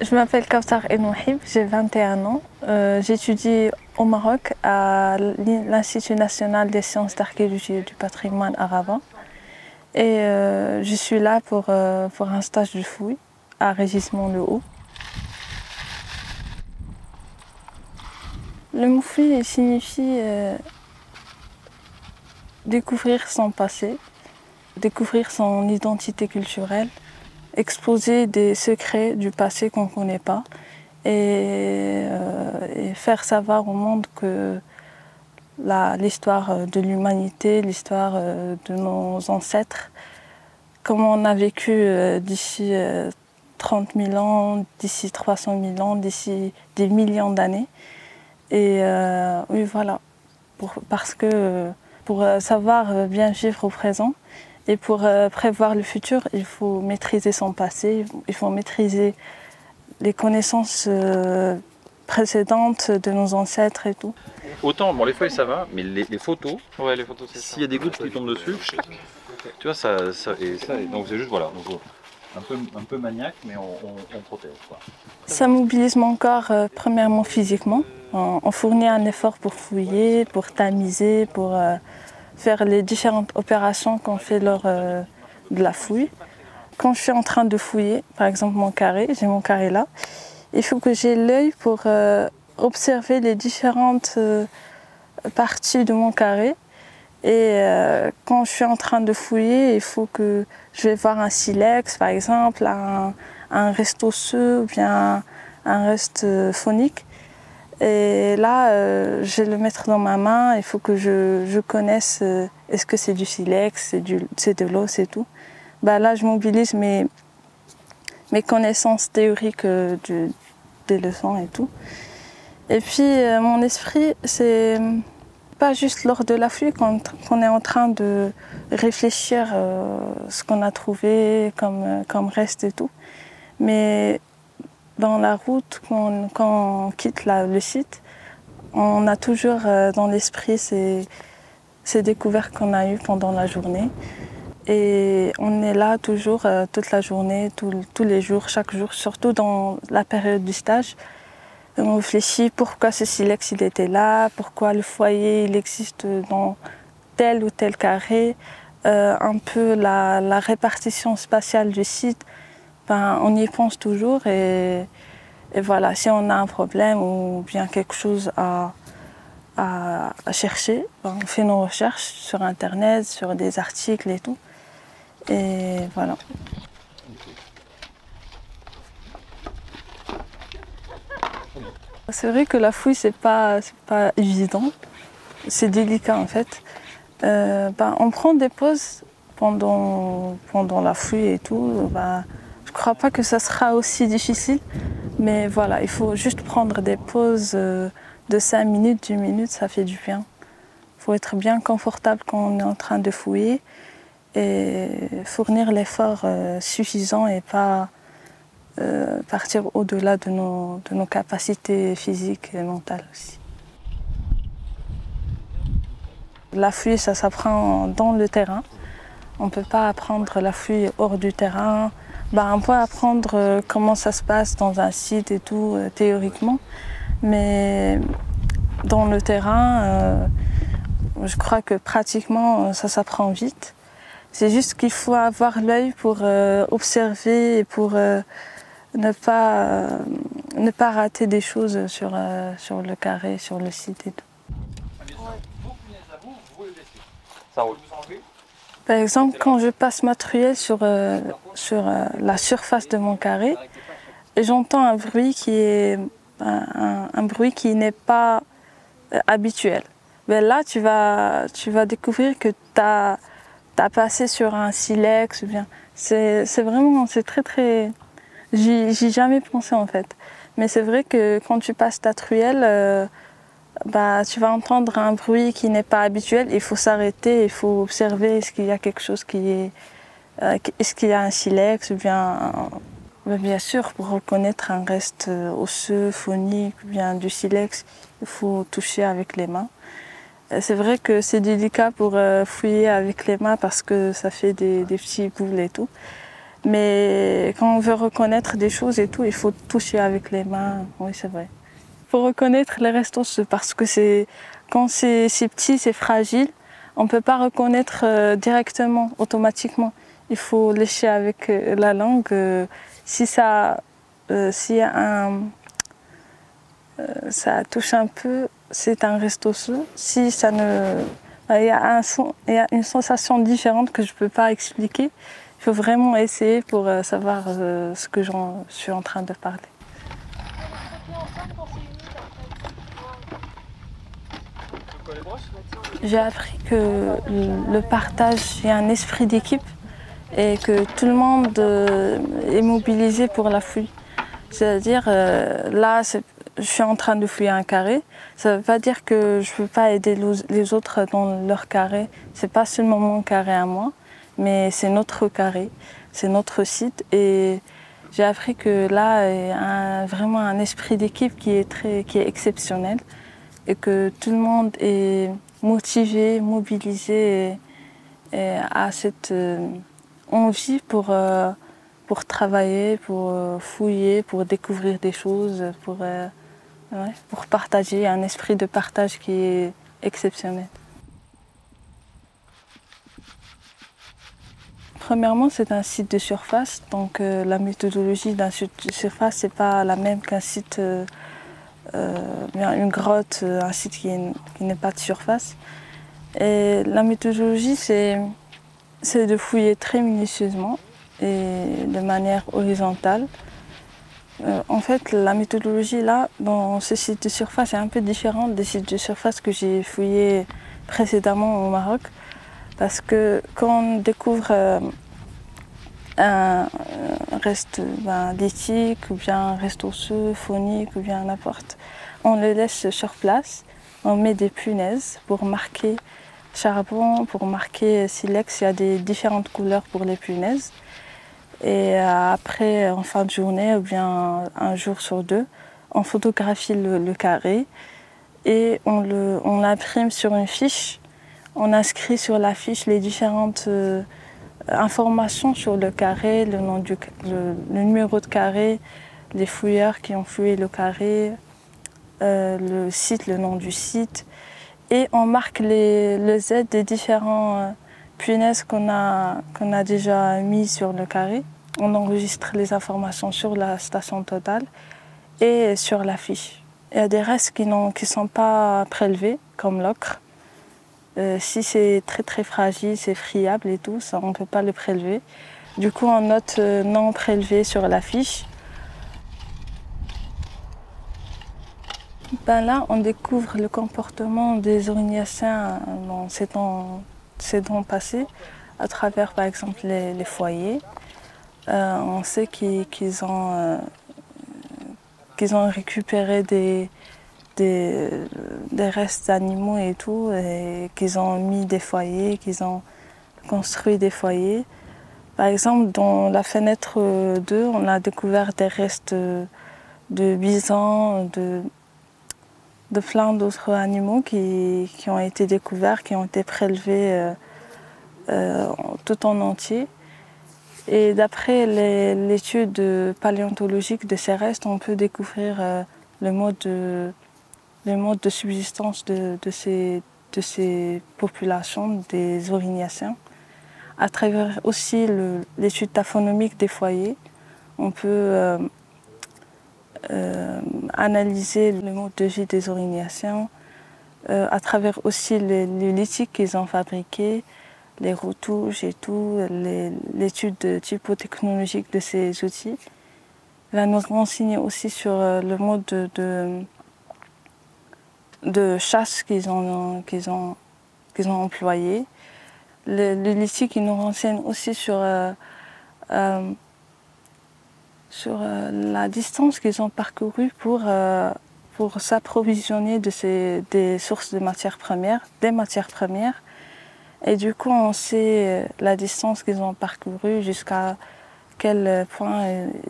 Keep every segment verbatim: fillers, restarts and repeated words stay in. Je m'appelle Kawtar El Mouhib, j'ai vingt et un ans. Euh, J'étudie au Maroc à l'Institut national des sciences d'archéologie et du patrimoine arabe. Et euh, je suis là pour, euh, pour un stage de fouille à Régissement Le Haut. Le moufi signifie euh, découvrir son passé, découvrir son identité culturelle, exposer des secrets du passé qu'on ne connaît pas et, euh, et faire savoir au monde que l'histoire de l'humanité, l'histoire de nos ancêtres, comment on a vécu euh, d'ici euh, trente mille ans, d'ici trois cent mille ans, d'ici des millions d'années. Et euh, oui, voilà, pour, parce que pour savoir bien vivre au présent et pour prévoir le futur, il faut maîtriser son passé, il faut maîtriser les connaissances précédentes de nos ancêtres et tout. Autant, bon, les feuilles ça va, mais les, les photos, ouais, les photos, s'il y a des gouttes qui tombent dessus, tu vois, ça, ça, et ça et donc c'est juste, voilà. Donc, Un peu, un peu maniaque, mais on, on, on protège, quoi. Ça mobilise mon corps, euh, premièrement physiquement. On, on fournit un effort pour fouiller, pour tamiser, pour euh, faire les différentes opérations qu'on fait lors euh, de la fouille. Quand je suis en train de fouiller, par exemple mon carré, j'ai mon carré là, il faut que j'ai l'œil pour euh, observer les différentes euh, parties de mon carré. Et euh, quand je suis en train de fouiller, il faut que je vais voir un silex, par exemple, un, un reste osseux ou bien un reste phonique. Et là, euh, je vais le mettre dans ma main, il faut que je, je connaisse euh, est-ce que c'est du silex, c'est de l'os et tout. Bah, là, je mobilise mes, mes connaissances théoriques euh, du, des leçons et tout. Et puis, euh, mon esprit, c'est... pas juste lors de la fouille, quand on est en train de réfléchir euh, ce qu'on a trouvé comme, comme reste et tout. Mais dans la route, quand, quand on quitte la, le site, on a toujours euh, dans l'esprit ces, ces découvertes qu'on a eues pendant la journée. Et on est là toujours, euh, toute la journée, tout, tous les jours, chaque jour, surtout dans la période du stage. On réfléchit pourquoi ce silex il était là, pourquoi le foyer il existe dans tel ou tel carré, euh, un peu la, la répartition spatiale du site, ben, on y pense toujours et, et voilà, si on a un problème ou bien quelque chose à, à, à chercher, ben, on fait nos recherches sur internet, sur des articles et tout, et voilà. C'est vrai que la fouille, c'est pas, c'est pas évident, c'est délicat en fait. Euh, bah, on prend des pauses pendant, pendant la fouille et tout. Bah, je crois pas que ça sera aussi difficile, mais voilà, il faut juste prendre des pauses de cinq minutes, dix minutes, ça fait du bien. Il faut être bien confortable quand on est en train de fouiller et fournir l'effort suffisant et pas... Euh, partir au-delà de nos, de nos capacités physiques et mentales aussi. La fouille, ça s'apprend dans le terrain. On ne peut pas apprendre la fouille hors du terrain. Bah, on peut apprendre comment ça se passe dans un site et tout, euh, théoriquement. Mais dans le terrain, euh, je crois que pratiquement, ça s'apprend vite. C'est juste qu'il faut avoir l'œil pour euh, observer et pour... Euh, Ne pas, euh, ne pas rater des choses sur, euh, sur le carré, sur le site et tout. Ça roule. Par exemple, quand je passe ma truelle sur, euh, sur euh, la surface de mon carré, j'entends un bruit qui est un, un, un bruit qui n'est pas euh, habituel. Ben là, tu vas, tu vas découvrir que tu as, t'as passé sur un silex. C'est vraiment, c'est très très... J'y jamais pensé en fait, mais c'est vrai que quand tu passes ta truelle, euh, bah, tu vas entendre un bruit qui n'est pas habituel, il faut s'arrêter, il faut observer est-ce qu'il y a quelque chose qui est... Euh, est-ce qu'il y a un silex, ou bien, euh, bien sûr pour reconnaître un reste osseux, phonique, ou bien du silex, il faut toucher avec les mains. C'est vrai que c'est délicat pour euh, fouiller avec les mains parce que ça fait des, des petits boules et tout. Mais quand on veut reconnaître des choses et tout, il faut toucher avec les mains. Oui, c'est vrai. Il faut reconnaître les restes osseux parce que c'est quand c'est petit, c'est fragile. On ne peut pas reconnaître euh, directement, automatiquement. Il faut lécher avec euh, la langue. Euh, si ça, euh, si un, euh, ça touche un peu, c'est un reste osseux. Si ça ne, il y a un son, il y a une sensation différente que je ne peux pas expliquer. Il faut vraiment essayer pour euh, savoir euh, ce que je suis en train de parler. J'ai appris que le partage, il y a un esprit d'équipe et que tout le monde est mobilisé pour la fouille. C'est-à-dire, euh, là, je suis en train de fouiller un carré. Ça ne veut pas dire que je ne peux pas aider les autres dans leur carré. Ce n'est pas seulement mon carré à moi, mais c'est notre carré, c'est notre site. Et j'ai appris que là, il y a un, vraiment un esprit d'équipe qui est très, qui est exceptionnel et que tout le monde est motivé, mobilisé et, et à cette euh, envie pour, euh, pour travailler, pour euh, fouiller, pour découvrir des choses, pour, euh, ouais, pour partager, un esprit de partage qui est exceptionnel. Premièrement, c'est un site de surface, donc euh, la méthodologie d'un site de surface, c'est pas la même qu'un site euh, Euh, une grotte, un site qui, qui n'est pas de surface. Et la méthodologie, c'est de fouiller très minutieusement et de manière horizontale. Euh, en fait, la méthodologie là, dans ce site de surface, est un peu différente des sites de surface que j'ai fouillés précédemment au Maroc. Parce que quand on découvre euh, un reste ben, lithique ou bien un reste osseux, phonique ou bien n'importe. On le laisse sur place, on met des punaises pour marquer charbon, pour marquer silex, il y a des différentes couleurs pour les punaises. Et après, en fin de journée ou bien un jour sur deux, on photographie le, le carré et on le, on l'imprime sur une fiche. On inscrit sur la fiche les différentes euh, informations sur le carré, le, nom du, le, le numéro de carré, les fouilleurs qui ont fouillé le carré, euh, le site, le nom du site. Et on marque les, le Z des différents euh, punaises qu'on a, qu'on a déjà mis sur le carré. On enregistre les informations sur la station totale et sur la fiche. Il y a des restes qui ne sont pas prélevés, comme l'ocre. Euh, si c'est très très fragile, c'est friable et tout, ça, on ne peut pas le prélever. Du coup, on note euh, non prélevé sur la fiche. Ben là, on découvre le comportement des Aurignaciens dans ces temps, ces temps passés, à travers par exemple les, les foyers. Euh, on sait qu'ils qu'ils ont, euh, qu'ils ont récupéré des... Des, des restes animaux et tout, et qu'ils ont mis des foyers, qu'ils ont construit des foyers. Par exemple, dans la fenêtre deux, on a découvert des restes de bisons, de, de plein d'autres animaux qui, qui ont été découverts, qui ont été prélevés euh, euh, tout en entier. Et d'après l'étude paléontologique de ces restes, on peut découvrir euh, le mode de le mode de subsistance de, de, ces, de ces populations, des Aurignaciens. À travers aussi l'étude taphonomique des foyers, on peut euh, euh, analyser le mode de vie des Aurignaciens, euh, à travers aussi les, les lithiques qu'ils ont fabriqués, les retouches et tout, l'étude typotechnologique de ces outils. Va nous renseigner aussi sur le mode de, de de chasse qu'ils ont, qu'ils ont, qu'ils ont employé. Le, le lithique qui nous renseigne aussi sur, euh, euh, sur euh, la distance qu'ils ont parcourue pour, euh, pour s'approvisionner de ces, des sources de matières premières, des matières premières. Et du coup, on sait la distance qu'ils ont parcourue, jusqu'à quel point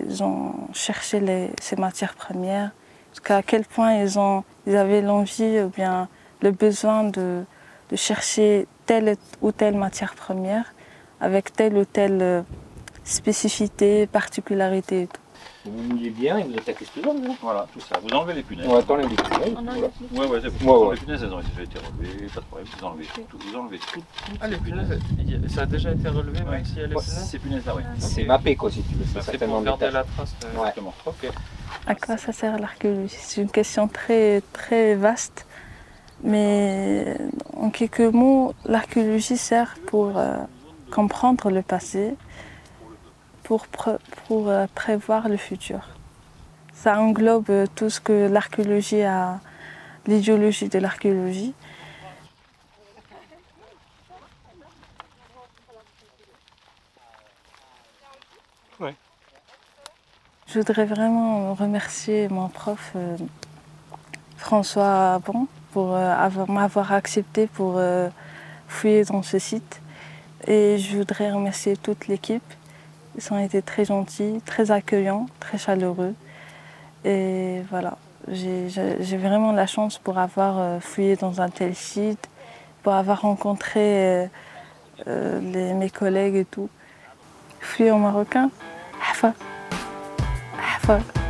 ils ont cherché les, ces matières premières, jusqu'à quel point ils ont ils avaient l'envie ou bien le besoin de, de chercher telle ou telle matière première avec tel ou tel spécificités, particularités et tout. Vous mouillez bien et vous attaquez ce genre, là. Voilà, tout ça. Vous enlevez les punaises. On attend les punaises. On enlève les punaises. Ouais, ouais, c'est bon. Ouais, ouais. Les punaises, elles ont déjà été relevées, pas de problème. Vous enlevez okay. tout. Vous enlevez tout. Ah, les punaises, ça a déjà été relevé, ouais. Même si elle est ces punaises-là, oui. C'est mappé, quoi, si tu veux. C'est certainement pour garder la trace. Ouais. Exactement. Ok. À quoi ça sert l'archéologie? C'est une question très, très vaste. Mais en quelques mots, l'archéologie sert pour euh, comprendre le passé, pour, pré pour euh, prévoir le futur. Ça englobe tout ce que l'archéologie a, l'idéologie de l'archéologie. Ouais. Je voudrais vraiment remercier mon prof euh, François Bon pour euh, m'avoir accepté pour euh, fouiller dans ce site. Et je voudrais remercier toute l'équipe. Ils ont été très gentils, très accueillants, très chaleureux. Et voilà, j'ai vraiment la chance pour avoir euh, fouillé dans un tel site, pour avoir rencontré euh, euh, les, mes collègues et tout. Fouiller en marocain, hafa, hafa.